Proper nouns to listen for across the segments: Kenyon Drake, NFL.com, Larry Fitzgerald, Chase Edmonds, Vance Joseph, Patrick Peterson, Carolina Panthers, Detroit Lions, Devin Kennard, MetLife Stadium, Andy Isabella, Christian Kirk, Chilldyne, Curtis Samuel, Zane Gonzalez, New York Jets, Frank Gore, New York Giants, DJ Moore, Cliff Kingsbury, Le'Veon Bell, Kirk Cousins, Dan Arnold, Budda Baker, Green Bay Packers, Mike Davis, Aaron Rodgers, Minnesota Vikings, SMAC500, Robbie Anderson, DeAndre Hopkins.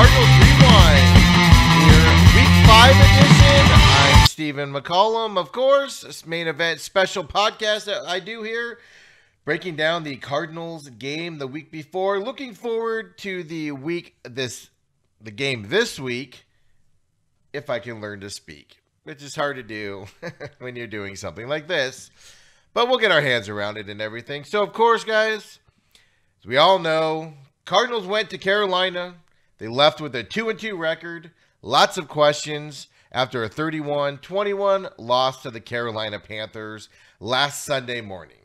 Cardinals Rewind, your Week 5 edition. I'm Stephen McCollum, of course. This main event special podcast that I do here, breaking down the Cardinals game the week before. Looking forward to the game this week, if I can learn to speak, which is hard to do when you're doing something like this. But we'll get our hands around it and everything. So, of course, guys, as we all know, Cardinals went to Carolina. They left with a 2-2 record. Lots of questions after a 31-21 loss to the Carolina Panthers last Sunday morning.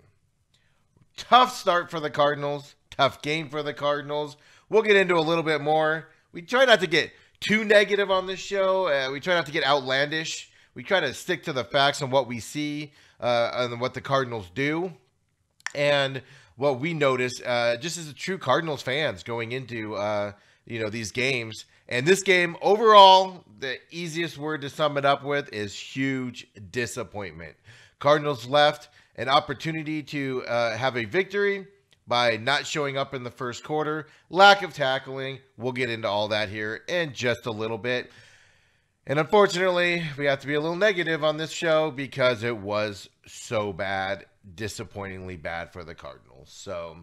Tough start for the Cardinals. Tough game for the Cardinals. We'll get into a little bit more. We try not to get too negative on this show. We try not to get outlandish. We try to stick to the facts on what we see and what the Cardinals do. And what we notice just as a true Cardinals fans going into these games. And this game, overall, the easiest word to sum it up with is huge disappointment. Cardinals left an opportunity to have a victory by not showing up in the first quarter. Lack of tackling. We'll get into all that here in just a little bit. And unfortunately, we have to be a little negative on this show because it was so bad, disappointingly bad for the Cardinals. So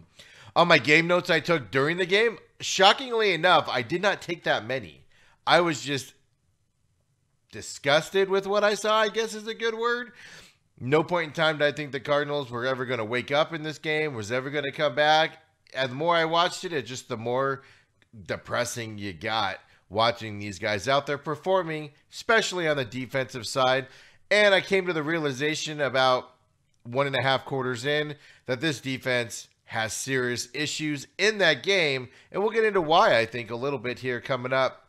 on my game notes I took during the game, shockingly enough, I did not take that many. I was just disgusted with what I saw, I guess is a good word. No point in time did I think the Cardinals were ever going to wake up in this game, was ever going to come back. And the more I watched it, just the more depressing you got watching these guys out there performing, especially on the defensive side. And I came to the realization about 1.5 quarters in that this defense has serious issues in that game. And we'll get into why, I think, a little bit here coming up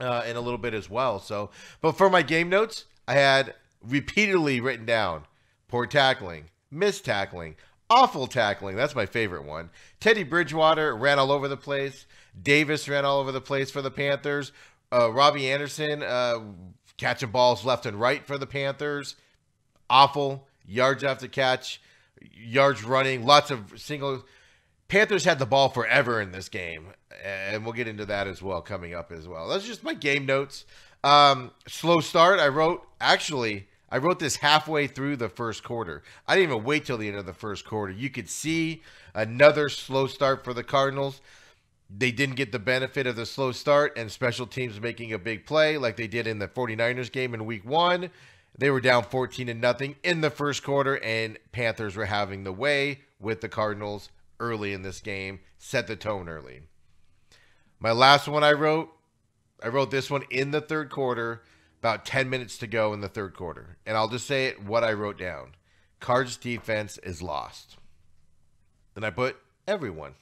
in a little bit as well. So, but for my game notes, I had repeatedly written down poor tackling, missed tackling, awful tackling. That's my favorite one. Teddy Bridgewater ran all over the place. Davis ran all over the place for the Panthers. Robbie Anderson catching balls left and right for the Panthers. Awful. Yards after catch, yards running, lots of single. Panthers had the ball forever in this game. And we'll get into that as well coming up as well. That's just my game notes. Slow start. I wrote this halfway through the first quarter. I didn't even wait till the end of the first quarter. You could see another slow start for the Cardinals. They didn't get the benefit of the slow start and special teams making a big play like they did in the 49ers game in week one. They were down 14-0 in the first quarter, and Panthers were having the way with the Cardinals early in this game. Set the tone early. My last one I wrote this one in the third quarter, about 10 minutes to go in the third quarter. And I'll just say it, what I wrote down. Cards defense is lost. Then I put everyone.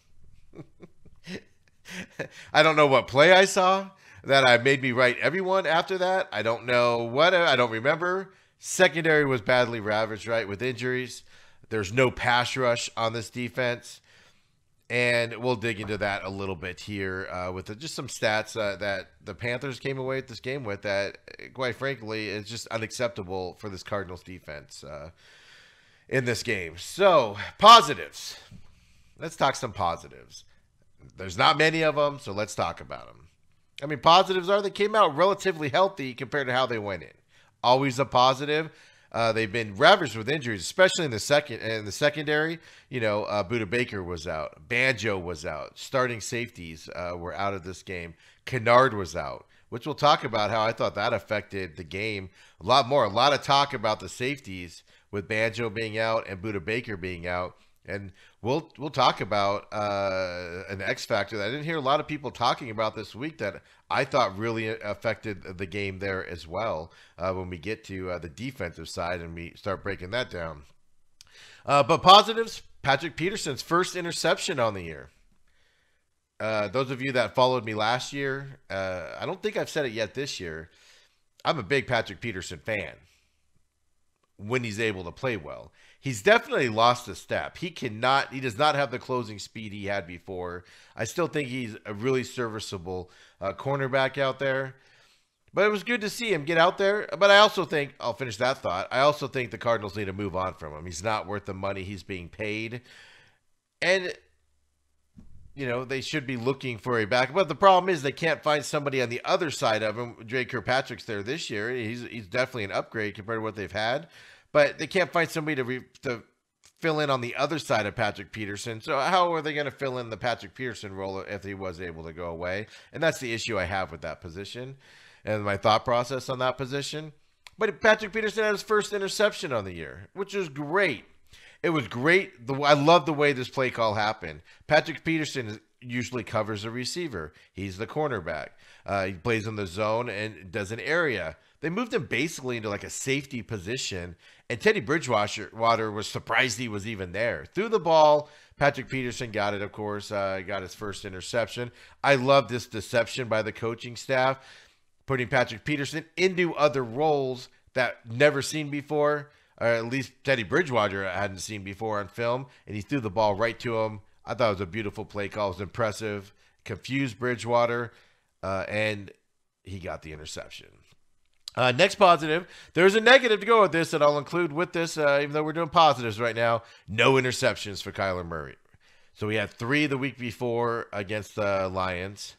I don't know what play I saw that made me write everyone after that. I don't know what, I don't remember. Secondary was badly ravaged, right, with injuries. There's no pass rush on this defense. And we'll dig into that a little bit here with just some stats that the Panthers came away at this game with that, quite frankly, is just unacceptable for this Cardinals defense in this game. So, positives. Let's talk some positives. There's not many of them, so let's talk about them. I mean, positives are they came out relatively healthy compared to how they went in. Always a positive. They've been ravaged with injuries, especially in the secondary. Budda Baker was out. Banjo was out. Starting safeties were out of this game. Kennard was out, which we'll talk about how I thought that affected the game a lot more. A lot of talk about the safeties with Banjo being out and Budda Baker being out. And we'll talk about an X factor that I didn't hear a lot of people talking about this week that I thought really affected the game there as well when we get to the defensive side and we start breaking that down. But positives, Patrick Peterson's first interception on the year. Those of you that followed me last year, I don't think I've said it yet this year. I'm a big Patrick Peterson fan when he's able to play well. He's definitely lost a step. He does not have the closing speed he had before. I still think he's a really serviceable cornerback out there. But it was good to see him get out there. But I'll finish that thought. I also think the Cardinals need to move on from him. He's not worth the money he's being paid. And you know, they should be looking for a back. But the problem is they can't find somebody on the other side of him. Dre Kirkpatrick's there this year. He's definitely an upgrade compared to what they've had. But they can't find somebody to fill in on the other side of Patrick Peterson. So how are they going to fill in the Patrick Peterson role if he was able to go away? And that's the issue I have with that position and my thought process on that position. But Patrick Peterson had his first interception on the year, which is great. It was great. I love the way this play call happened. Patrick Peterson usually covers a receiver. He's the cornerback. He plays in the zone and does an area. They moved him basically into like a safety position. And Teddy Bridgewater was surprised he was even there. Threw the ball. Patrick Peterson got it, of course. Got his first interception. I love this deception by the coaching staff, putting Patrick Peterson into other roles that never seen before, or at least Teddy Bridgewater hadn't seen before on film, and he threw the ball right to him. I thought it was a beautiful play call. It was impressive. Confused Bridgewater, and he got the interception. Next positive. There's a negative to go with this that I'll include with this, even though we're doing positives right now. No interceptions for Kyler Murray. So we had 3 the week before against the Lions.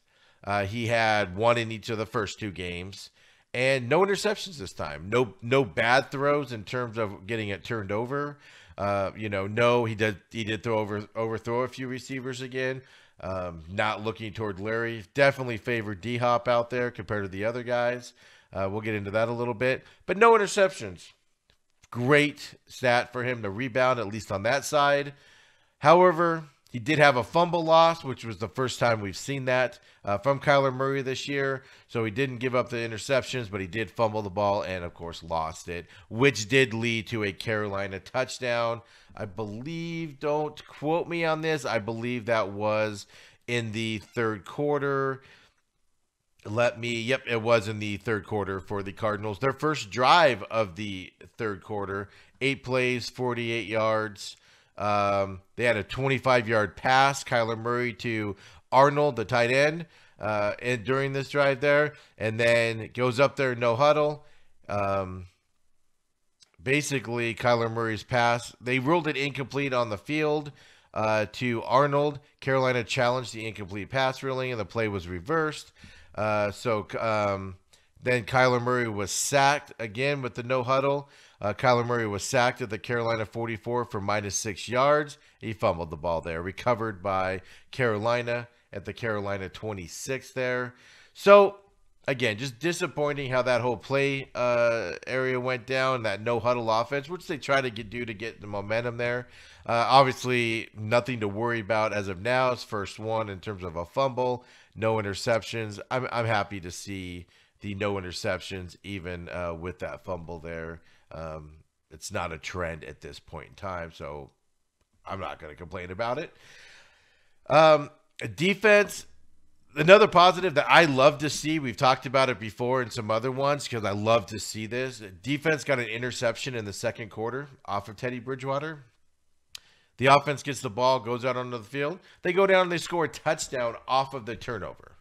He had 1 in each of the first 2 games. And no interceptions this time. No bad throws in terms of getting it turned over. He did overthrow a few receivers again. Not looking toward Larry. Definitely favored D-Hop out there compared to the other guys. We'll get into that a little bit. But no interceptions. Great stat for him to rebound, at least on that side. However, he did have a fumble loss, which was the first time we've seen that from Kyler Murray this year. So he didn't give up the interceptions, but he did fumble the ball and, of course, lost it, which did lead to a Carolina touchdown. I believe, don't quote me on this, I believe that was in the third quarter. Yep, it was in the third quarter for the Cardinals. Their first drive of the third quarter, 8 plays, 48 yards. They had a 25-yard pass, Kyler Murray to Arnold, the tight end, and during this drive there, and then goes up there, no huddle. Basically, Kyler Murray's pass, they ruled it incomplete on the field to Arnold. Carolina challenged the incomplete pass ruling, and the play was reversed. Then Kyler Murray was sacked again with the no huddle. Kyler Murray was sacked at the Carolina 44 for -6 yards. He fumbled the ball there, recovered by Carolina at the Carolina 26 there. So, again, just disappointing how that whole play area went down, that no-huddle offense, which they try to do to get the momentum there. Obviously, nothing to worry about as of now. It's first one in terms of a fumble, no interceptions. I'm happy to see the no interceptions, even with that fumble there. It's not a trend at this point in time, so I'm not going to complain about it. Defense, another positive that I love to see. We've talked about it before in some other ones because I love to see this. Defense got an interception in the second quarter off of Teddy Bridgewater. The offense gets the ball, goes out onto the field. They go down and they score a touchdown off of the turnover.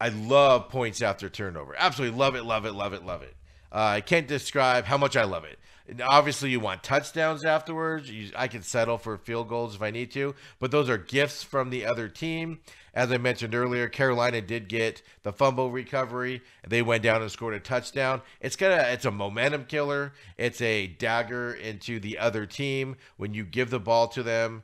I love points after turnover. Absolutely love it, love it, love it, love it. I can't describe how much I love it. And obviously, you want touchdowns afterwards. I can settle for field goals if I need to, but those are gifts from the other team. As I mentioned earlier, Carolina did get the fumble recovery. They went down and scored a touchdown. It's a momentum killer. It's a dagger into the other team when you give the ball to them.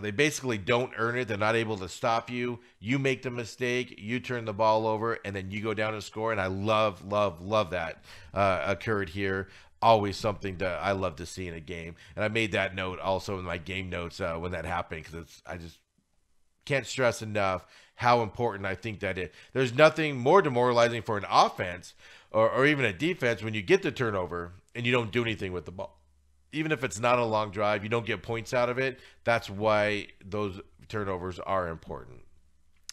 They basically don't earn it. They're not able to stop you. You make the mistake, you turn the ball over, and then you go down and score. And I love, love, love that occurred here. Always something that I love to see in a game. And I made that note also in my game notes when that happened, because I just can't stress enough how important I think that is. There's nothing more demoralizing for an offense or even a defense when you get the turnover and you don't do anything with the ball. Even if it's not a long drive, you don't get points out of it. That's why those turnovers are important.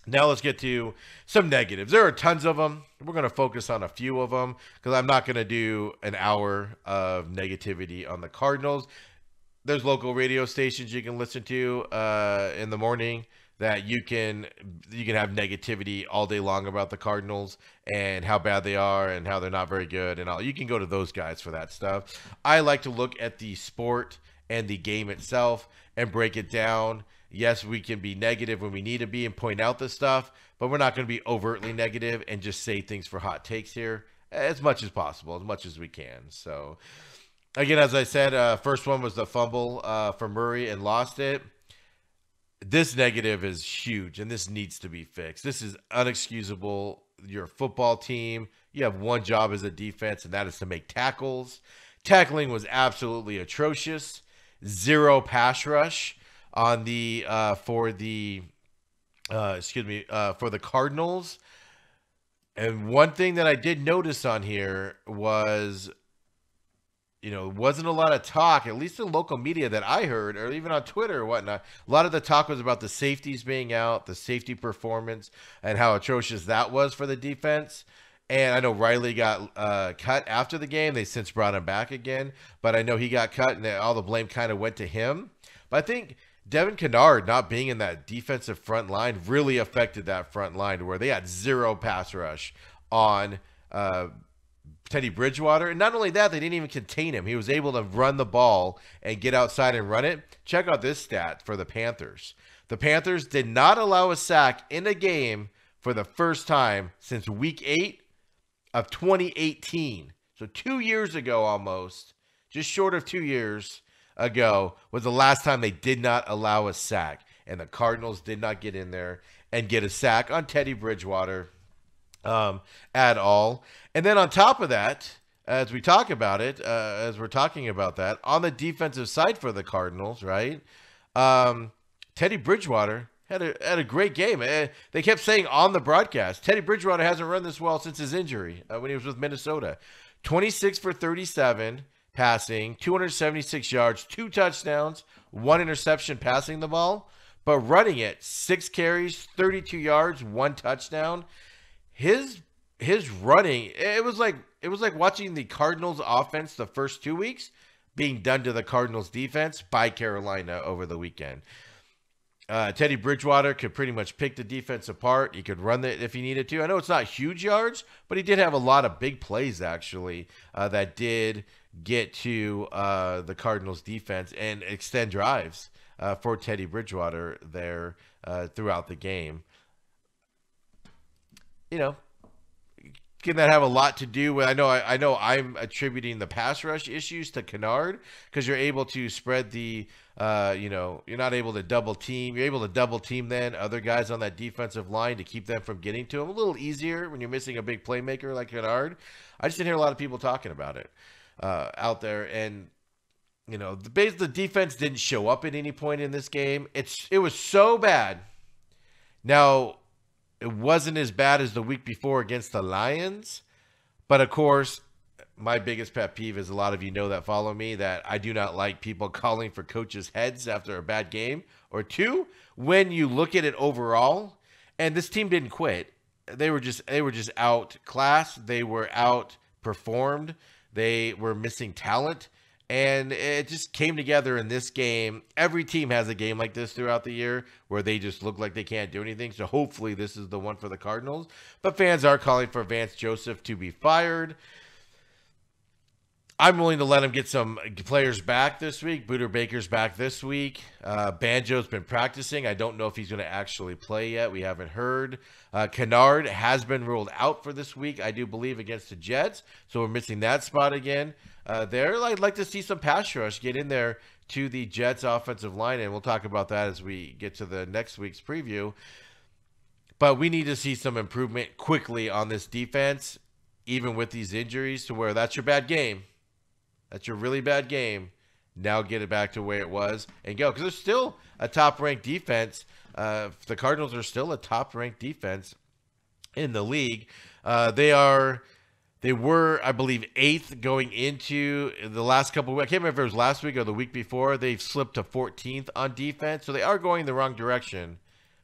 Now let's get to some negatives. There are tons of them. We're going to focus on a few of them because I'm not going to do an hour of negativity on the Cardinals. There's local radio stations you can listen to in the morning that you can have negativity all day long about the Cardinals and how bad they are and how they're not very good and all. You can go to those guys for that stuff. I like to look at the sport and the game itself and break it down Yes, we can be negative when we need to be and point out this stuff, but we're not going to be overtly negative and just say things for hot takes here as much as possible, as much as we can. So, again, as I said, first one was the fumble for Murray and lost it. This negative is huge, and this needs to be fixed. This is unexcusable. You're a football team. You have one job as a defense, and that is to make tackles. Tackling was absolutely atrocious. Zero pass rush on the for the Cardinals. And one thing that I did notice on here was, you know, wasn't a lot of talk, at least in local media that I heard, or even on Twitter or whatnot. A lot of the talk was about the safeties being out, the safety performance, and how atrocious that was for the defense. And I know Riley got cut after the game. They since brought him back again, but I know he got cut and all the blame kind of went to him. But I think Devin Kennard not being in that defensive front line really affected that front line, where they had zero pass rush on Teddy Bridgewater. And not only that, they didn't even contain him. He was able to run the ball and get outside and run it. Check out this stat for the Panthers. The Panthers did not allow a sack in a game for the first time since week 8 of 2018. So 2 years ago almost, just short of 2 years ago, was the last time they did not allow a sack. And the Cardinals did not get in there and get a sack on Teddy Bridgewater at all. And then on top of that, as we talk about it, as we're talking about that, on the defensive side for the Cardinals, right? Teddy Bridgewater had a great game. They kept saying on the broadcast, Teddy Bridgewater hasn't run this well since his injury when he was with Minnesota. 26 for 37 passing, 276 yards, 2 touchdowns, 1 interception passing the ball, but running it 6 carries, 32 yards, 1 touchdown. His running, it was like watching the Cardinals offense the first 2 weeks being done to the Cardinals defense by Carolina over the weekend. Teddy Bridgewater could pretty much pick the defense apart. He could run it if he needed to. I know it's not huge yards, but he did have a lot of big plays actually that did get to the Cardinals defense and extend drives for Teddy Bridgewater there throughout the game. You know, can that have a lot to do with, I know I'm attributing the pass rush issues to Kennard because you're able to spread the, you know, you're not able to double team. You're able to double team then other guys on that defensive line to keep them from getting to him a little easier when you're missing a big playmaker like Kennard. I just didn't hear a lot of people talking about it out there. And, you know, the defense didn't show up at any point in this game. It was so bad. Now, it wasn't as bad as the week before against the Lions. But, of course, my biggest pet peeve is, a lot of you know that follow me, that I do not like people calling for coaches' heads after a bad game or two. When you look at it overall, and this team didn't quit. They were just outclassed. They were outperformed. They were missing talent. And it just came together in this game. Every team has a game like this throughout the year where they just look like they can't do anything. So hopefully this is the one for the Cardinals. But fans are calling for Vance Joseph to be fired. I'm willing to let him get some players back this week. Budda Baker's back this week. Banjo's been practicing. I don't know if he's going to actually play yet. We haven't heard. Kennard has been ruled out for this week, I do believe, against the Jets. So we're missing that spot again. There, I'd like to see some pass rush get in there to the Jets offensive line, and we'll talk about that as we get to the next week's preview. But we need to see some improvement quickly on this defense, even with these injuries, to where that's your bad game. That's your really bad game. Now get it back to where it was and go. Because there's still a top-ranked defense. The Cardinals are still a top-ranked defense in the league. They were, I believe, 8th going into the last couple of weeks. I can't remember if it was last week or the week before. They've slipped to 14th on defense. So they are going the wrong direction.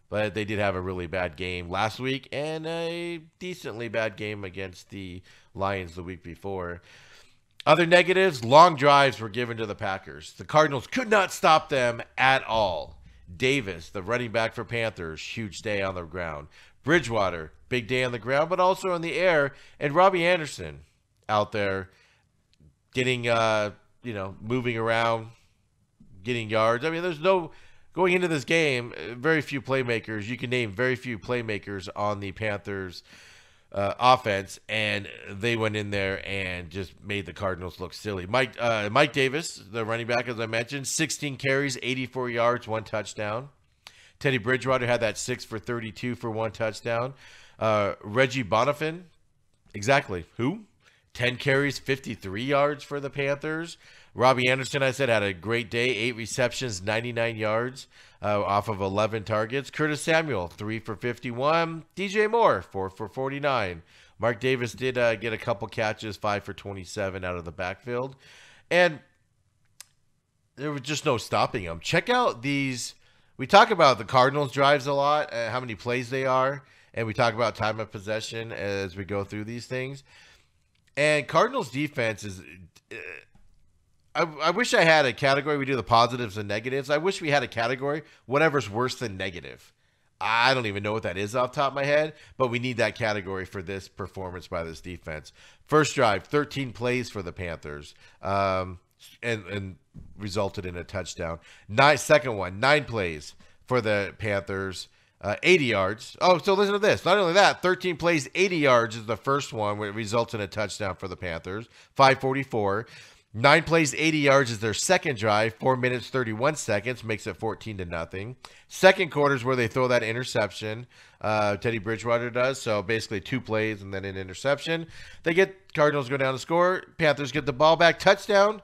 But they did have a really bad game last week and a decently bad game against the Lions the week before. Other negatives, long drives were given to the Packers. The Cardinals could not stop them at all. Davis, the running back for Panthers, huge day on the ground. Bridgewater, big day on the ground, but also in the air. And Robbie Anderson out there getting, moving around, getting yards. I mean, there's no going into this game, very few playmakers. You can name very few playmakers on the Panthers offense, and they went in there and just made the Cardinals look silly. Mike Davis, the running back, as I mentioned, 16 carries, 84 yards, 1 touchdown. Teddy Bridgewater had that 6 for 32 for 1 touchdown. Reggie Bonifant, exactly, who? 10 carries, 53 yards for the Panthers. Robbie Anderson, I said, had a great day. 8 receptions, 99 yards off of 11 targets. Curtis Samuel, 3 for 51. DJ Moore, 4 for 49. Mark Davis did get a couple catches, 5 for 27 out of the backfield. And there was just no stopping them. Check out these. We talk about the Cardinals drives a lot, how many plays they are. And we talk about time of possession as we go through these things. And Cardinals defense is, I wish I had a category. We do the positives and negatives. I wish we had a category, whatever's worse than negative. I don't even know what that is off the top of my head, but we need that category for this performance by this defense. First drive, 13 plays for the Panthers, and resulted in a touchdown. Second one, 9 plays for the Panthers. 80 yards. Oh, so listen to this. Not only that, 13 plays, 80 yards is the first one where it results in a touchdown for the Panthers, 5:44. 9 plays, 80 yards is their second drive, 4 minutes, 31 seconds, makes it 14-0. Second quarter is where they throw that interception. Teddy Bridgewater does. So basically 2 plays and then an interception. They get, Cardinals go down to score. Panthers get the ball back. Touchdown.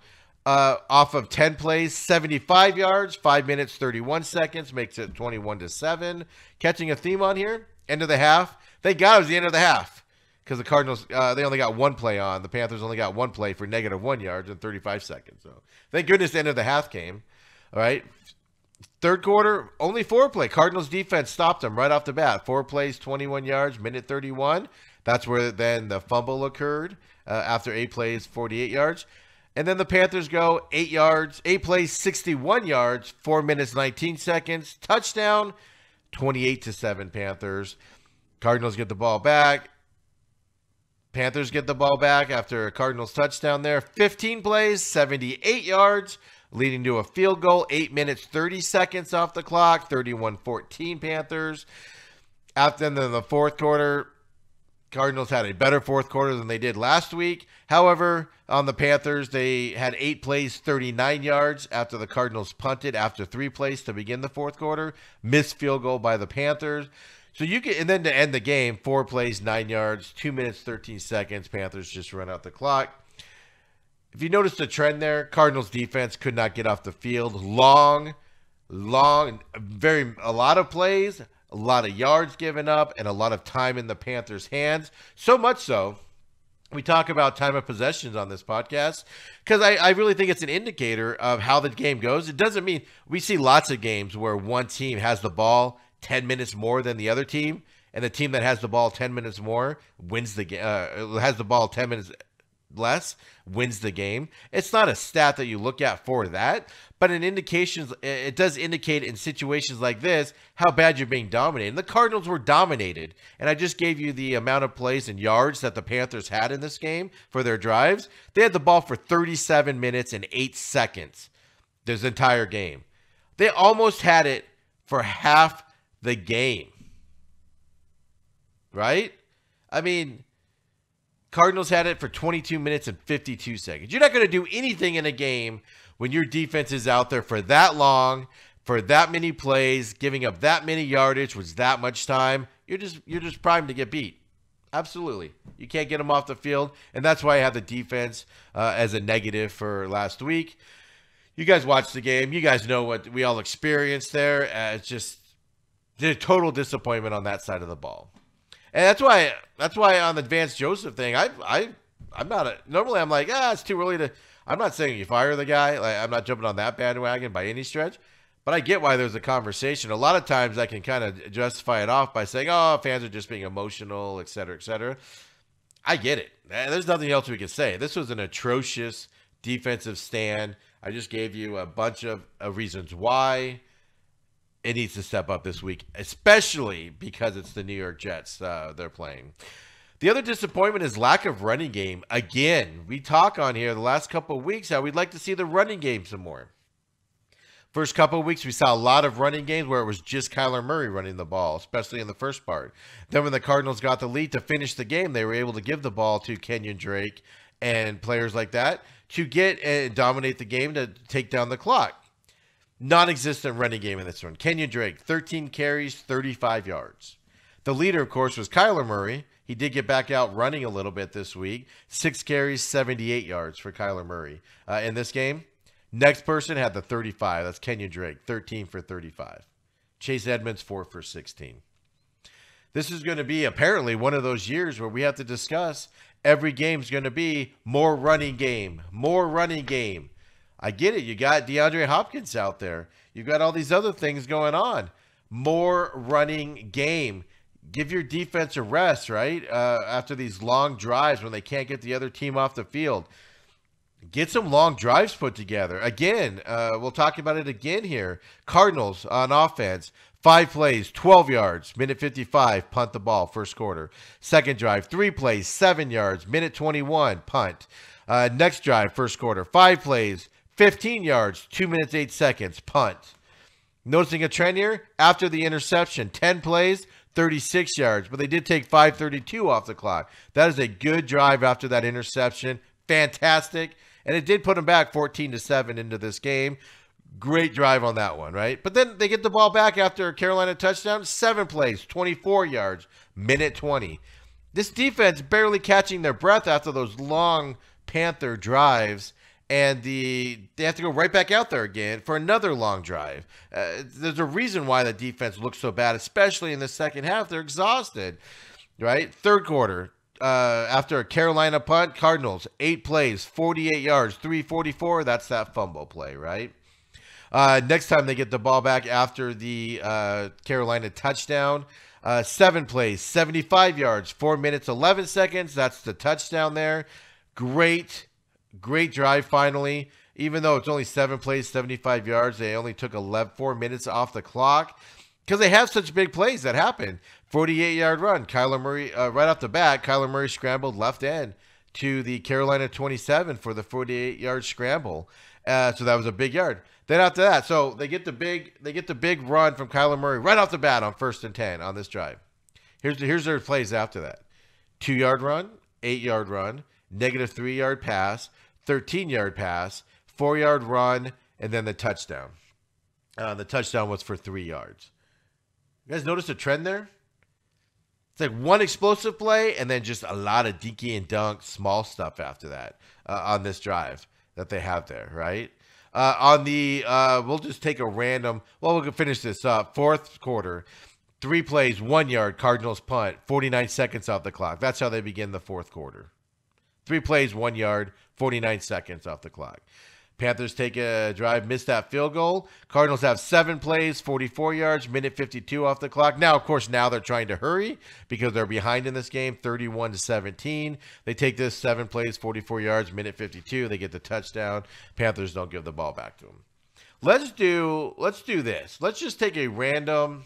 Off of 10 plays, 75 yards, 5 minutes, 31 seconds, makes it 21-7. Catching a theme on here, end of the half. Thank God it was the end of the half because the Cardinals, they only got 1 play on. The Panthers only got 1 play for negative 1 yards in 35 seconds. So thank goodness the end of the half came. All right. Third quarter, only 4 play. Cardinals defense stopped them right off the bat. 4 plays, 21 yards, minute 31. That's where then the fumble occurred after 8 plays, 48 yards. And then the Panthers go 8 plays, 61 yards, 4 minutes, 19 seconds. Touchdown, 28-7 Panthers. Cardinals get the ball back. Panthers get the ball back after a Cardinals touchdown there. 15 plays, 78 yards, leading to a field goal. 8 minutes, 30 seconds off the clock. 31-14 Panthers. After then the fourth quarter, Cardinals had a better fourth quarter than they did last week. However, on the Panthers, they had 8 plays, 39 yards after the Cardinals punted after 3 plays to begin the fourth quarter. Missed field goal by the Panthers. So you can, and then to end the game, 4 plays, 9 yards, 2 minutes, 13 seconds. Panthers just run out the clock. If you notice the trend there, Cardinals defense could not get off the field. A lot of plays. A lot of yards given up and a lot of time in the Panthers' hands. So much so, we talk about time of possessions on this podcast because I really think it's an indicator of how the game goes. It doesn't mean we see lots of games where one team has the ball 10 minutes more than the other team, and the team that has the ball 10 minutes more wins the game, has the ball 10 minutes less, wins the game. It's not a stat that you look at for that, but an indication, it does indicate in situations like this how bad you're being dominated. And the Cardinals were dominated, and I just gave you the amount of plays and yards that the Panthers had in this game for their drives. They had the ball for 37 minutes and 8 seconds this entire game. They almost had it for half the game, right? I mean, Cardinals had it for 22 minutes and 52 seconds. You're not going to do anything in a game when your defense is out there for that long, for that many plays, giving up that many yardage with that much time. You're just primed to get beat. Absolutely. You can't get them off the field, and that's why I have the defense as a negative for last week. You guys watched the game. You guys know what we all experienced there. It's just a total disappointment on that side of the ball. And that's why on the Vance Joseph thing, I'm not normally I'm like, it's too early to, I'm not saying you fire the guy. Like, I'm not jumping on that bandwagon by any stretch, but I get why there's a conversation. A lot of times I can kind of justify it off by saying, fans are just being emotional, et cetera, et cetera. I get it. There's nothing else we can say. This was an atrocious defensive stand. I just gave you a bunch of reasons why it needs to step up this week, especially because it's the New York Jets they're playing. The other disappointment is lack of running game. Again, we talk on here the last couple of weeks how we'd like to see the running game some more. First couple of weeks, we saw a lot of running games where it was just Kyler Murray running the ball, especially in the first part. Then when the Cardinals got the lead to finish the game, they were able to give the ball to Kenyon Drake and players like that to get and dominate the game to take down the clock. Non-existent running game in this one. Kenyon Drake, 13 carries, 35 yards. The leader, of course, was Kyler Murray. He did get back out running a little bit this week. 6 carries, 78 yards for Kyler Murray in this game. Next person had the 35. That's Kenyon Drake, 13 for 35. Chase Edmonds, 4 for 16. This is going to be apparently one of those years where we have to discuss every game's going to be more running game, more running game. I get it. You got DeAndre Hopkins out there. You've got all these other things going on. More running game. Give your defense a rest, right? After these long drives when they can't get the other team off the field. Get some long drives put together. Again, we'll talk about it again here. Cardinals on offense, 5 plays, 12 yards, minute 55, punt the ball, first quarter. Second drive, 3 plays, 7 yards, minute 21, punt. Next drive, first quarter, 5 plays, 15 yards, 2 minutes, 8 seconds, punt. Noticing a trend here? After the interception, 10 plays, 36 yards, but they did take 5:32 off the clock. That is a good drive after that interception. Fantastic. And it did put them back 14-7 into this game. Great drive on that one, right? But then they get the ball back after a Carolina touchdown. 7 plays, 24 yards, minute 20. This defense barely catching their breath after those long Panther drives. And they have to go right back out there again for another long drive. There's a reason why the defense looks so bad, especially in the second half. They're exhausted, right? Third quarter, after a Carolina punt, Cardinals, 8 plays, 48 yards, 344. That's that fumble play, right? Next time they get the ball back after the Carolina touchdown, 7 plays, 75 yards, 4 minutes, 11 seconds. That's the touchdown there. Great drive finally. Even though it's only 7 plays, 75 yards, they only took 4 minutes off the clock because they have such big plays that happen. 48-yard run. Kyler Murray, right off the bat, Kyler Murray scrambled left end to the Carolina 27 for the 48-yard scramble. So that was a big yard. Then after that, so they get the big run from Kyler Murray right off the bat on 1st and 10 on this drive. Here's their plays after that. 2-yard run, 8-yard run, negative 3-yard pass, 13-yard pass, 4-yard run, and then the touchdown. The touchdown was for 3 yards. You guys notice a trend there? It's like one explosive play and then just a lot of dinky and dunk, small stuff after that on this drive that they have there, right? We'll just take a random, well, we can finish this up. Fourth quarter, 3 plays, 1 yard, Cardinals punt, 49 seconds off the clock. That's how they begin the fourth quarter. 3 plays, 1 yard, 49 seconds off the clock. Panthers take a drive, miss that field goal. Cardinals have 7 plays, 44 yards, minute 52 off the clock. Now, of course, now they're trying to hurry because they're behind in this game, 31-17. They take this 7 plays, 44 yards, minute 52. They get the touchdown. Panthers don't give the ball back to them. Let's do this. Let's just take a random.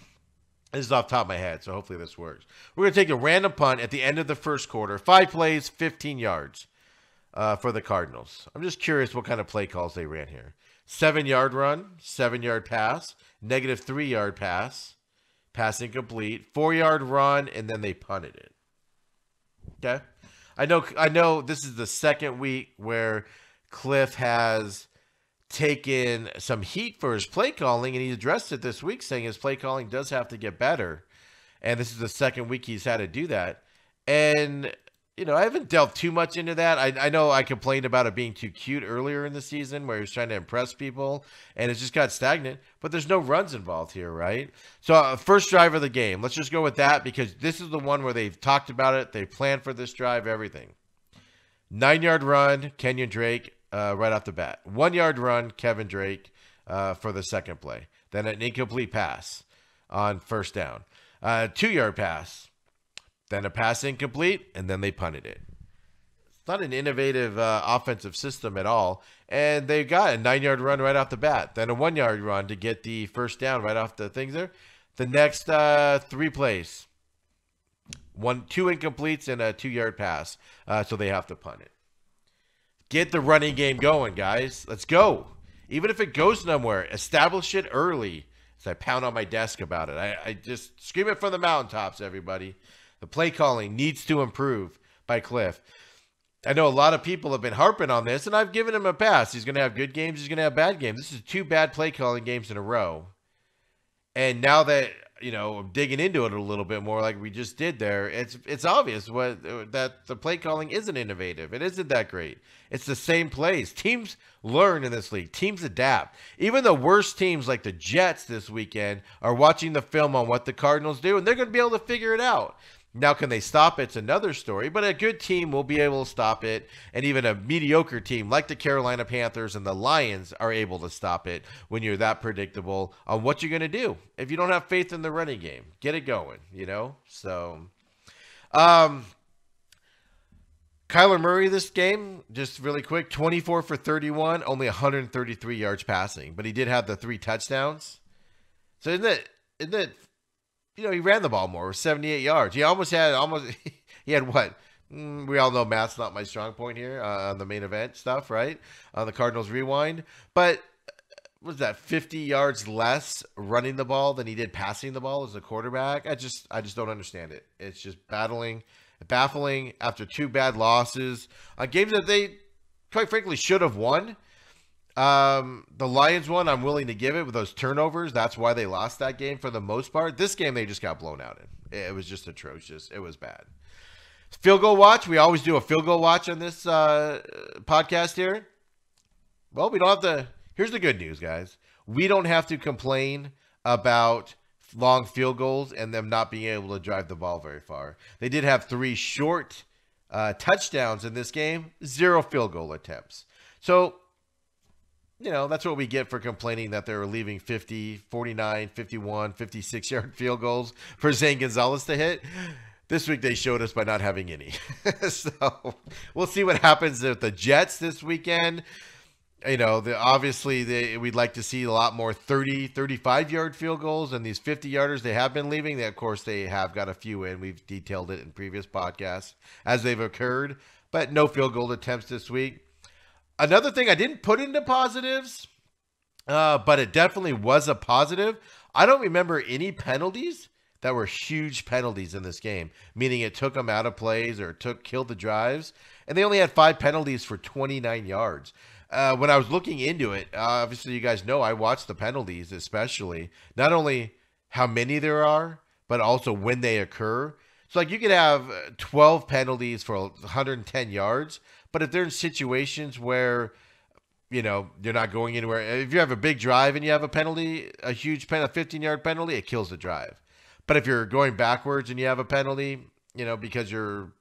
This is off the top of my head, so hopefully this works. We're going to take a random punt at the end of the first quarter. 5 plays, 15 yards for the Cardinals. I'm just curious what kind of play calls they ran here. 7-yard run, 7-yard pass, negative 3-yard pass, pass incomplete, 4-yard run, and then they punted it. Okay? I know this is the second week where Cliff has taken some heat for his play calling, and he addressed it this week saying his play calling does have to get better, and this is the second week he's had to do that. And I haven't delved too much into that. I know I complained about it being too cute earlier in the season where he was trying to impress people and it just got stagnant, but there's no runs involved here, right? So first drive of the game, let's just go with that because this is the one where they've talked about it, they've planned for this drive, everything. 9-yard run, Kenyon Drake, right off the bat. 1-yard run, Kevin Drake for the second play. Then an incomplete pass on first down. 2-yard pass. Then a pass incomplete, and then they punted it. It's not an innovative offensive system at all. And they got a 9-yard run right off the bat. Then a 1-yard run to get the first down right off the things there. The next 3 plays. 2 incompletes and a 2-yard pass. So they have to punt it. Get the running game going, guys. Let's go. Even if it goes somewhere, establish it early. As I pound on my desk about it, I just scream it from the mountaintops, everybody. The play calling needs to improve by Cliff. I know a lot of people have been harping on this, and I've given him a pass. He's going to have good games. He's going to have bad games. This is two bad play calling games in a row. And now that, you know, I'm digging into it a little bit more like we just did there, it's obvious that the play calling isn't innovative. It isn't that great. It's the same plays. Teams learn in this league. Teams adapt. Even the worst teams like the Jets this weekend are watching the film on what the Cardinals do, and they're going to be able to figure it out. Now, can they stop it? It's another story, but a good team will be able to stop it, and even a mediocre team like the Carolina Panthers and the Lions are able to stop it when you're that predictable on what you're going to do. If you don't have faith in the running game, get it going, you know? So, Kyler Murray this game, just really quick, 24 for 31, only 133 yards passing, but he did have the 3 touchdowns. So, isn't it you know, he ran the ball more with 78 yards. He almost had what? We all know math's not my strong point here on the main event stuff, right? On the Cardinals rewind. But was that 50 yards less running the ball than he did passing the ball as a quarterback? I just don't understand it. It's just baffling after 2 bad losses on games that they quite frankly should have won. The Lions one, I'm willing to give it with those turnovers. That's why they lost that game for the most part. This game, they just got blown out in. It was just atrocious. It was bad. Field goal watch. We always do a field goal watch on this podcast here. Well, we don't have to. Here's the good news, guys. We don't have to complain about long field goals and them not being able to drive the ball very far. They did have 3 short touchdowns in this game, 0 field goal attempts. So, you know, that's what we get for complaining that they're leaving 50, 49, 51, 56-yard field goals for Zane Gonzalez to hit. This week they showed us by not having any. So we'll see what happens with the Jets this weekend. You know, we'd like to see a lot more 30, 35-yard field goals and these 50-yarders they have been leaving. They, of course, they have got a few in. We've detailed it in previous podcasts as they've occurred. But no field goal attempts this week. Another thing I didn't put into positives, but it definitely was a positive. I don't remember any penalties that were huge penalties in this game, meaning it took them out of plays or killed the drives. And they only had 5 penalties for 29 yards. When I was looking into it, obviously you guys know I watched the penalties, especially not only how many there are, but also when they occur. So like you could have 12 penalties for 110 yards. But if they're in situations where, you know, you're not going anywhere, if you have a big drive and you have a penalty, a huge penalty, a 15-yard penalty, it kills the drive. But if you're going backwards and you have a penalty, you know, because you're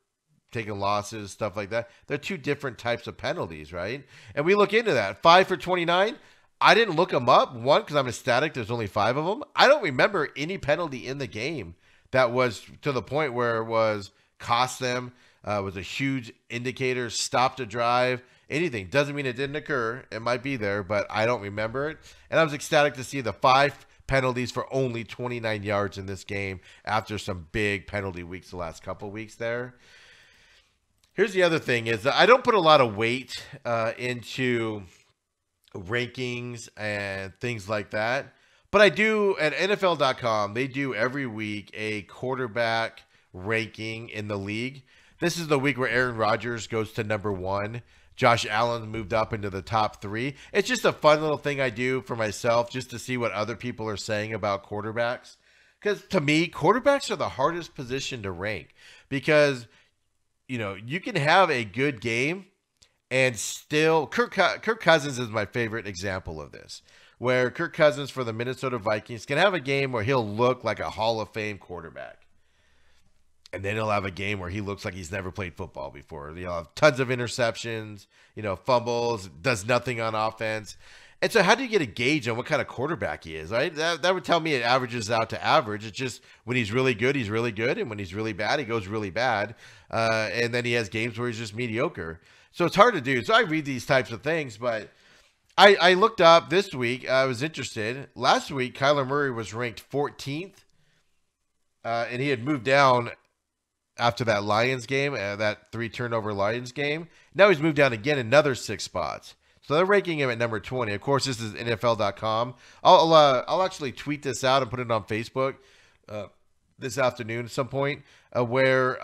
taking losses, stuff like that, they're 2 different types of penalties, right? And we look into that. 5 for 29. I didn't look them up. 1, because I'm ecstatic. There's only 5 of them. I don't remember any penalty in the game that was to the point where it was cost them. Was a huge indicator, stopped a drive, anything. Doesn't mean it didn't occur. It might be there, but I don't remember it. And I was ecstatic to see the 5 penalties for only 29 yards in this game after some big penalty weeks the last couple weeks there. Here's the other thing is that I don't put a lot of weight into rankings and things like that, but I do at NFL.com. They do every week a quarterback ranking in the league. This is the week where Aaron Rodgers goes to number 1. Josh Allen moved up into the top 3. It's just a fun little thing I do for myself just to see what other people are saying about quarterbacks. Because to me, quarterbacks are the hardest position to rank because, you know, you can have a good game and still Kirk Cousins is my favorite example of this, where Kirk Cousins for the Minnesota Vikings can have a game where he'll look like a Hall of Fame quarterback. And then he'll have a game where he looks like he's never played football before. He'll have tons of interceptions, you know, fumbles, does nothing on offense. And so how do you get a gauge on what kind of quarterback he is, right? That would tell me it averages out to average. It's just when he's really good, he's really good. And when he's really bad, he goes really bad. And then he has games where he's just mediocre. So it's hard to do. So I read these types of things, but I looked up this week. I was interested. Last week, Kyler Murray was ranked 14th. And he had moved down after that Lions game, that 3-turnover Lions game. Now he's moved down again another 6 spots. So they're ranking him at number 20. Of course, this is NFL.com. I'll actually tweet this out and put it on Facebook this afternoon at some point, where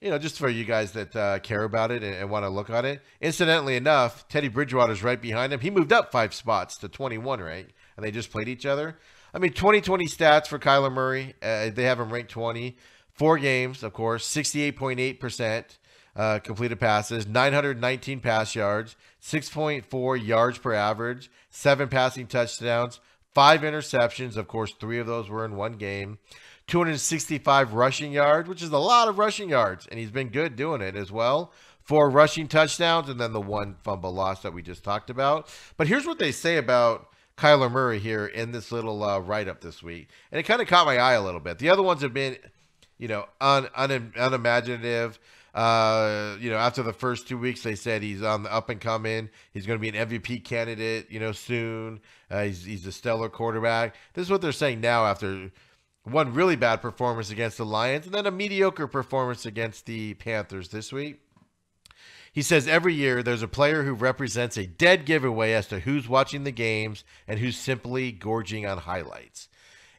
you know, just for you guys that care about it and want to look at it. Incidentally enough, Teddy Bridgewater's right behind him. He moved up 5 spots to 21, right? And they just played each other. I mean, 2020 stats for Kyler Murray. They have him ranked 20. 4 games, of course, 68.8%. Completed passes, 919 pass yards, 6.4 yards per average, 7 passing touchdowns, 5 interceptions. Of course, 3 of those were in one game. 265 rushing yards, which is a lot of rushing yards, and he's been good doing it as well. 4 rushing touchdowns, and then the 1 fumble loss that we just talked about. But here's what they say about Kyler Murray here in this little write-up this week, and it kind of caught my eye a little bit. The other ones have been, you know, unimaginative. You know, after the first 2 weeks, they said he's on the up and coming. He's going to be an MVP candidate, you know, soon. He's a stellar quarterback. This is what they're saying now after one really bad performance against the Lions and then a mediocre performance against the Panthers this week. He says every year there's a player who represents a dead giveaway as to who's watching the games and who's simply gorging on highlights.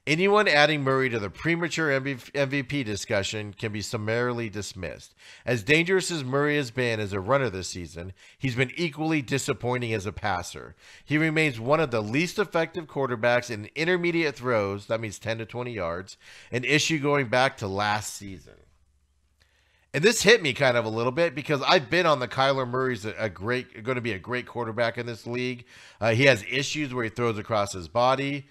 Anyone adding Murray to the premature MVP discussion can be summarily dismissed. As dangerous as Murray has been as a runner this season, he's been equally disappointing as a passer. He remains one of the least effective quarterbacks in intermediate throws, that means 10 to 20 yards, an issue going back to last season. And this hit me kind of a little bit because I've been on the Kyler Murray's going to be a great quarterback in this league. He has issues where he throws across his body.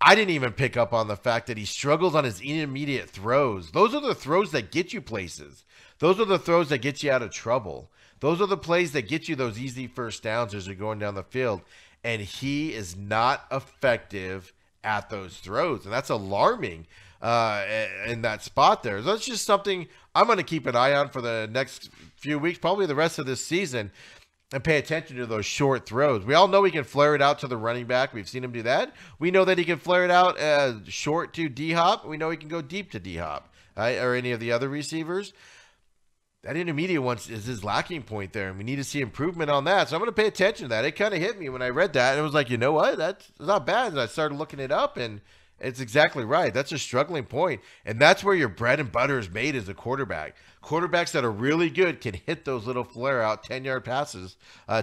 I didn't even pick up on the fact that he struggles on his intermediate throws. Those are the throws that get you places. Those are the throws that get you out of trouble. Those are the plays that get you those easy first downs as you're going down the field. And he is not effective at those throws. And that's alarming in that spot there. So that's just something I'm going to keep an eye on for the next few weeks, probably the rest of this season, and pay attention to those short throws. We all know he can flare it out to the running back. We've seen him do that. We know that he can flare it out short to D-Hop. We know he can go deep to D-Hop, right? Or any of the other receivers. That intermediate one is his lacking point there, and we need to see improvement on that. So I'm going to pay attention to that. It kind of hit me when I read that, and it was like, you know what? That's not bad. And I started looking it up, and it's exactly right. That's a struggling point. And that's where your bread and butter is made as a quarterback. Quarterbacks that are really good can hit those little flare-out 10-yard passes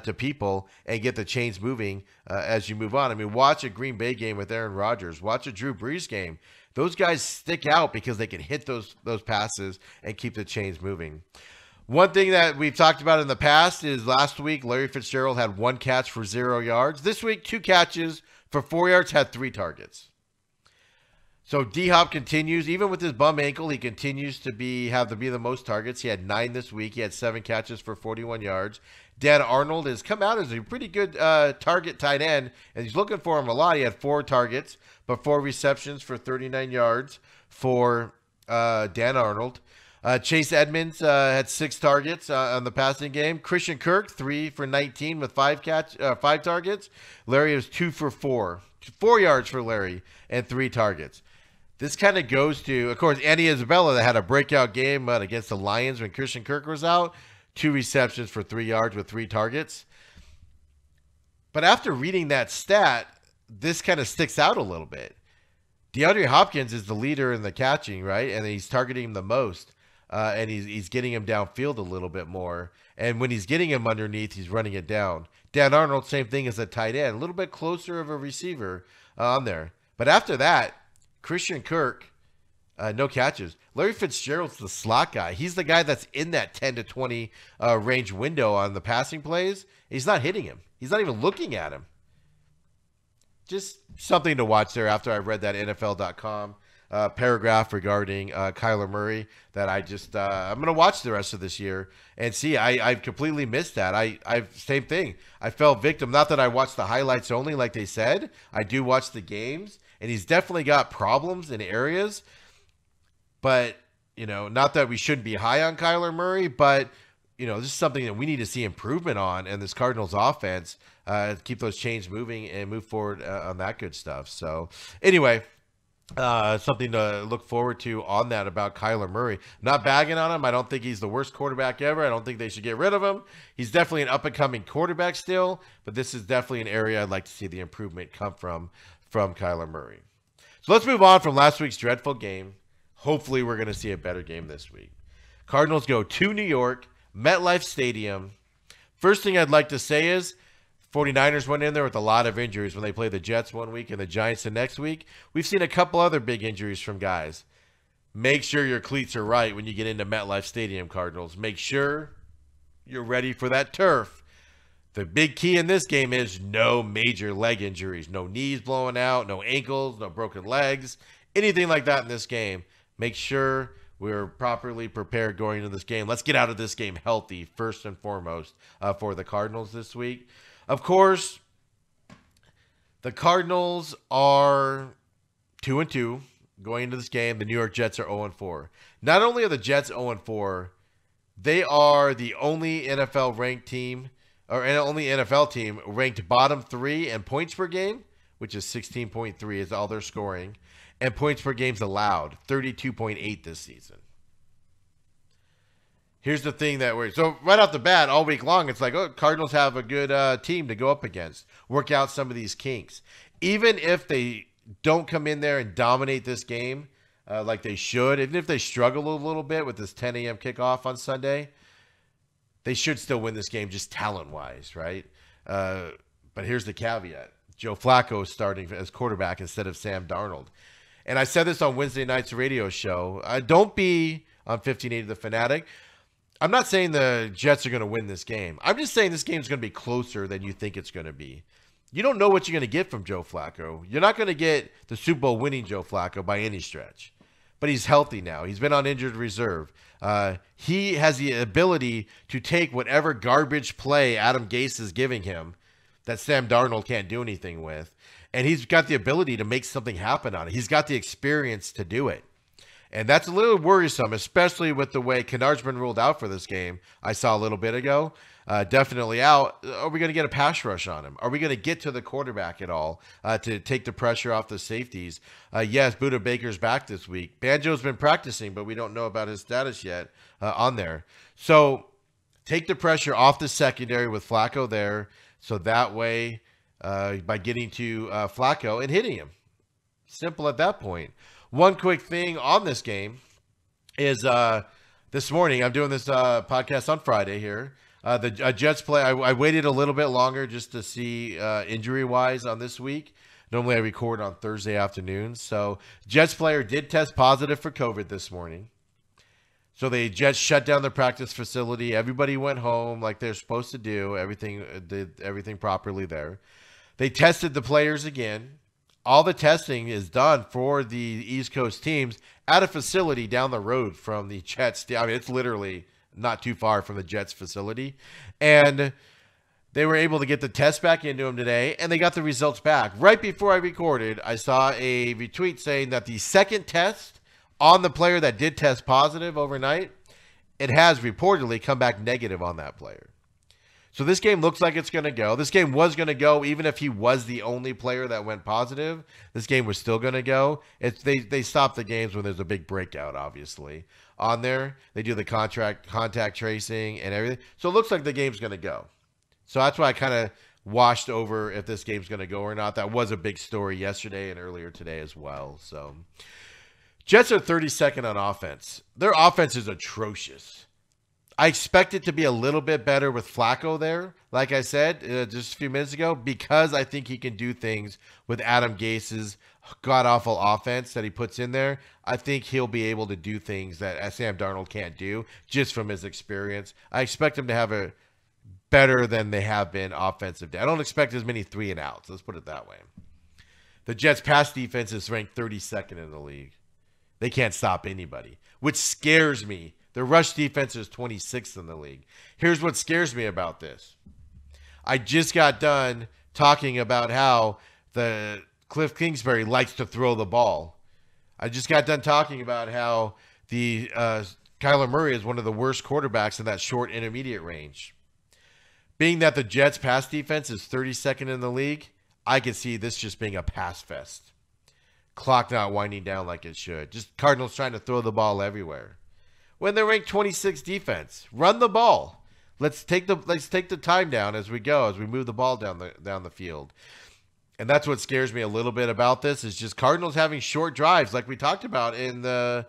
to people and get the chains moving as you move on. I mean, watch a Green Bay game with Aaron Rodgers. Watch a Drew Brees game. Those guys stick out because they can hit those passes and keep the chains moving. One thing that we've talked about in the past is last week, Larry Fitzgerald had 1 catch for 0 yards. This week, 2 catches for 4 yards, had 3 targets. So D-Hop continues, even with his bum ankle, he continues to have the most targets. He had 9 this week. He had 7 catches for 41 yards. Dan Arnold has come out as a pretty good target tight end, and he's looking for him a lot. He had 4 targets, but 4 receptions for 39 yards for Dan Arnold. Chase Edmonds had 6 targets on the passing game. Christian Kirk, 3 for 19 with 5 targets. Larry was 2 for 4. 4 yards for Larry and 3 targets. This kind of goes to, of course, Andy Isabella that had a breakout game against the Lions when Christian Kirk was out. 2 receptions for 3 yards with 3 targets. But after reading that stat, this kind of sticks out a little bit. DeAndre Hopkins is the leader in the catching, right? And he's targeting him the most. And he's getting him downfield a little bit more. And when he's getting him underneath, he's running it down. Dan Arnold, same thing as a tight end. A little bit closer of a receiver on there. But after that, Christian Kirk, no catches. Larry Fitzgerald's the slot guy. He's the guy that's in that 10 to 20 range window on the passing plays. He's not hitting him. He's not even looking at him. Just something to watch there after I read that NFL.com paragraph regarding Kyler Murray that I just, I'm going to watch the rest of this year and see. I've completely missed that. Same thing. I fell victim. Not that I watched the highlights only like they said. I do watch the games. And he's definitely got problems in areas, but, you know, not that we shouldn't be high on Kyler Murray, but, you know, this is something that we need to see improvement on in this Cardinals offense, keep those chains moving and move forward on that good stuff. So anyway, something to look forward to on that about Kyler Murray. Not bagging on him. I don't think he's the worst quarterback ever. I don't think they should get rid of him. He's definitely an up-and-coming quarterback still, but this is definitely an area I'd like to see the improvement come from Kyler Murray. So let's move on from last week's dreadful game. Hopefully we're going to see a better game this week. Cardinals go to New York, MetLife Stadium. First thing I'd like to say is 49ers went in there with a lot of injuries when they play the Jets one week and the Giants the next week. We've seen a couple other big injuries from guys. Make sure your cleats are right when you get into MetLife Stadium, Cardinals. Make sure you're ready for that turf. The big key in this game is no major leg injuries. No knees blowing out, no ankles, no broken legs, anything like that in this game. Make sure we're properly prepared going into this game. Let's get out of this game healthy, first and foremost, for the Cardinals this week. Of course, the Cardinals are 2-2 going into this game. The New York Jets are 0-4. Not only are the Jets 0-4, they are the only NFL-ranked team, or only NFL team, ranked bottom 3 in points per game, which is 16.3 is all they're scoring, and points per game's allowed, 32.8 this season. Here's the thing that we're... So right off the bat, all week long, it's like, oh, Cardinals have a good team to go up against. Work out some of these kinks. Even if they don't come in there and dominate this game like they should, even if they struggle a little bit with this 10 a.m. kickoff on Sunday, they should still win this game just talent-wise, right? But here's the caveat. Joe Flacco is starting as quarterback instead of Sam Darnold. And I said this on Wednesday night's radio show. Don't be on 1580 The Fanatic. I'm not saying the Jets are going to win this game. I'm just saying this game is going to be closer than you think it's going to be. You don't know what you're going to get from Joe Flacco. You're not going to get the Super Bowl winning Joe Flacco by any stretch. But he's healthy now. He's been on injured reserve. He has the ability to take whatever garbage play Adam Gase is giving him that Sam Darnold can't do anything with. And he's got the ability to make something happen on it. He's got the experience to do it. And that's a little worrisome, especially with the way Kennard's been ruled out for this game. I saw a little bit ago, definitely out. Are we going to get a pass rush on him? Are we going to get to the quarterback at all to take the pressure off the safeties? Yes, Budda Baker's back this week. Banjo's been practicing, but we don't know about his status yet on there. So take the pressure off the secondary with Flacco there. So that way, by getting to Flacco and hitting him. Simple at that point. One quick thing on this game is this morning, I'm doing this podcast on Friday here. The Jets play, I waited a little bit longer just to see injury-wise on this week. Normally I record on Thursday afternoons. So Jets player did test positive for COVID this morning. So the Jets shut down their practice facility. Everybody went home like they're supposed to do. Did everything properly there. They tested the players again. All the testing is done for the East Coast teams at a facility down the road from the Jets. I mean, it's literally not too far from the Jets facility. And they were able to get the test back into them today, and they got the results back. Right before I recorded, I saw a retweet saying that the second test on the player that did test positive overnight, it has reportedly come back negative on that player. So this game looks like it's going to go. This game was going to go, even if he was the only player that went positive. This game was still going to go. They stop the games when there's a big breakout, obviously. On there, they do the contact tracing and everything. So it looks like the game's going to go. So that's why I kind of washed over if this game's going to go or not. That was a big story yesterday and earlier today as well. So Jets are 32nd on offense. Their offense is atrocious. I expect it to be a little bit better with Flacco there, like I said just a few minutes ago, because I think he can do things with Adam Gase's god-awful offense that he puts in there. I think he'll be able to do things that Sam Darnold can't do just from his experience. I expect him to have a better than they have been offensive day. I don't expect as many 3-and-outs. Let's put it that way. The Jets' pass defense is ranked 32nd in the league. They can't stop anybody, which scares me. The rush defense is 26th in the league. Here's what scares me about this. I just got done talking about how the Cliff Kingsbury likes to throw the ball. I just got done talking about how the Kyler Murray is one of the worst quarterbacks in that short intermediate range. Being that the Jets' pass defense is 32nd in the league, I could see this just being a pass fest. Clock not winding down like it should. Just Cardinals trying to throw the ball everywhere. When they're ranked 26th defense, run the ball. Let's take the time down as we go, as we move the ball down the field. And that's what scares me a little bit about this, is just Cardinals having short drives, like we talked about in the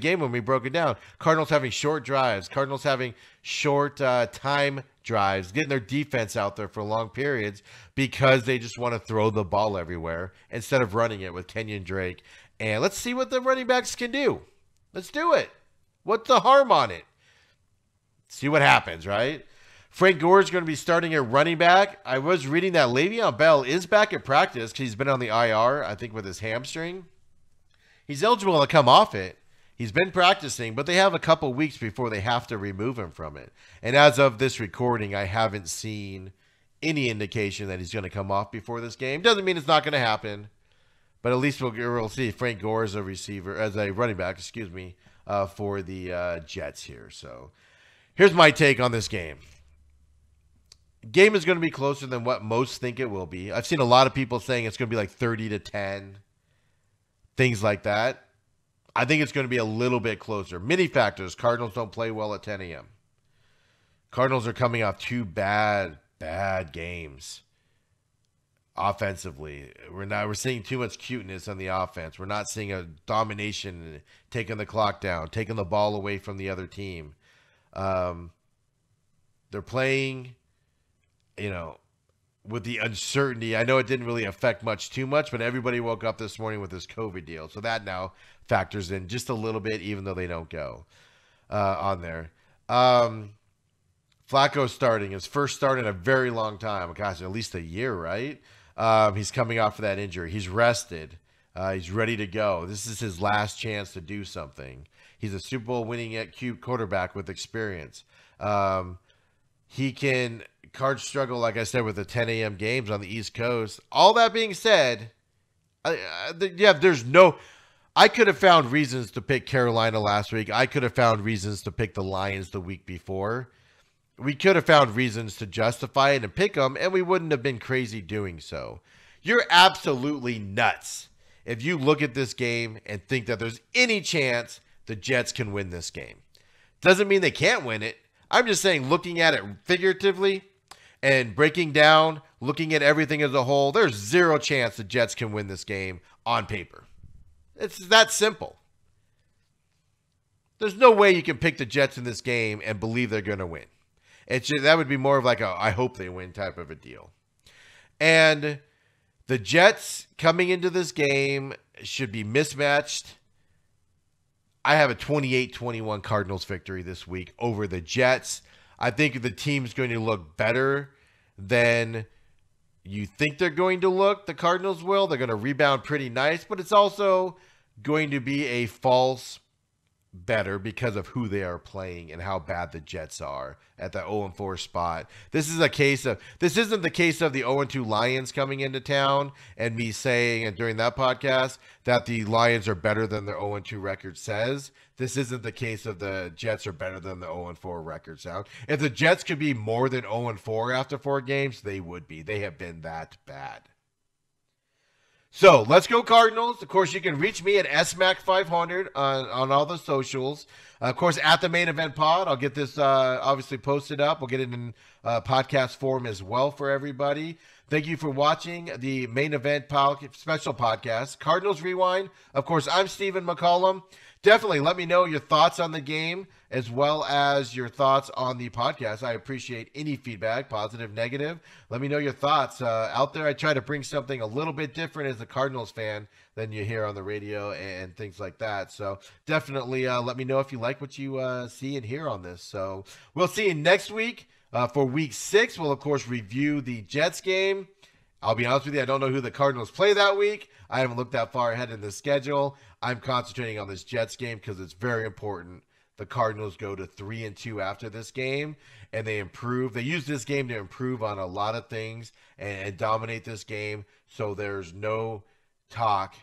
game when we broke it down. Cardinals having short drives. Cardinals having short time drives, getting their defense out there for long periods because they just want to throw the ball everywhere instead of running it with Kenyon Drake. And let's see what the running backs can do. Let's do it. What's the harm on it? See what happens, right? Frank Gore is going to be starting at running back. I was reading that Le'Veon Bell is back at practice because he's been on the IR, I think, with his hamstring. He's eligible to come off it. He's been practicing, but they have a couple weeks before they have to remove him from it. And as of this recording, I haven't seen any indication that he's going to come off before this game. Doesn't mean it's not going to happen, but at least we'll see Frank Gore as a receiver, as a running back, excuse me, for the Jets here. So here's my take on this game. Game is going to be closer than what most think it will be. I've seen a lot of people saying it's going to be like 30-10, things like that. I think it's going to be a little bit closer. Many factors. Cardinals don't play well at 10 a.m. Cardinals are coming off two bad games offensively. We're seeing too much cuteness on the offense. We're not seeing a domination, taking the clock down, taking the ball away from the other team. They're playing, you know, with the uncertainty. I know it didn't really affect too much, but everybody woke up this morning with this COVID deal. So that now factors in just a little bit, even though they don't go on there. Flacco starting, his first start in a very long time. Gosh, at least a year, right? He's coming off of that injury. He's rested. He's ready to go. This is his last chance to do something. He's a Super Bowl winning quarterback with experience. He can... Cards struggle, like I said, with the 10 a.m. games on the East Coast. All that being said, I could have found reasons to pick Carolina last week. I could have found reasons to pick the Lions the week before. We could have found reasons to justify it and pick them, and we wouldn't have been crazy doing so. You're absolutely nuts if you look at this game and think that there's any chance the Jets can win this game. Doesn't mean they can't win it. I'm just saying, looking at it figuratively, and breaking down, looking at everything as a whole, there's zero chance the Jets can win this game on paper. It's that simple. There's no way you can pick the Jets in this game and believe they're going to win. It's just, that would be more of like a I hope they win type of a deal. And the Jets coming into this game should be mismatched. I have a 28-21 Cardinals victory this week over the Jets. I think the team's going to look better than you think they're going to look. The Cardinals will. They're going to rebound pretty nice, but it's also going to be a false better because of who they are playing and how bad the Jets are at the 0-4 spot. This isn't the case of the 0-2 Lions coming into town and me saying, and during that podcast, that the Lions are better than their 0-2 record says. This isn't the case of the Jets are better than the 0-4 record sound. If the Jets could be more than 0-4 after four games, they would be. They have been that bad. So let's go Cardinals. Of course, you can reach me at SMAC500 on all the socials. Of course, at the Main Event Pod, I'll get this obviously posted up. We'll get it in podcast form as well for everybody. Thank you for watching the Main Event special podcast, Cardinals Rewind. Of course, I'm Stephen McCollum. Definitely let me know your thoughts on the game as well as your thoughts on the podcast. I appreciate any feedback, positive, negative. Let me know your thoughts out there. I try to bring something a little bit different as a Cardinals fan than you hear on the radio and things like that. So definitely let me know if you like what you see and hear on this. So we'll see you next week. For week 6, we'll, of course, review the Jets game. I'll be honest with you, I don't know who the Cardinals play that week. I haven't looked that far ahead in the schedule. I'm concentrating on this Jets game because it's very important. The Cardinals go to 3-2 after this game, and they improve. They use this game to improve on a lot of things and dominate this game, so there's no talk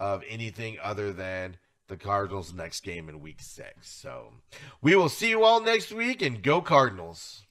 of anything other than the Cardinals' next game in week 6. So we will see you all next week, and go Cardinals.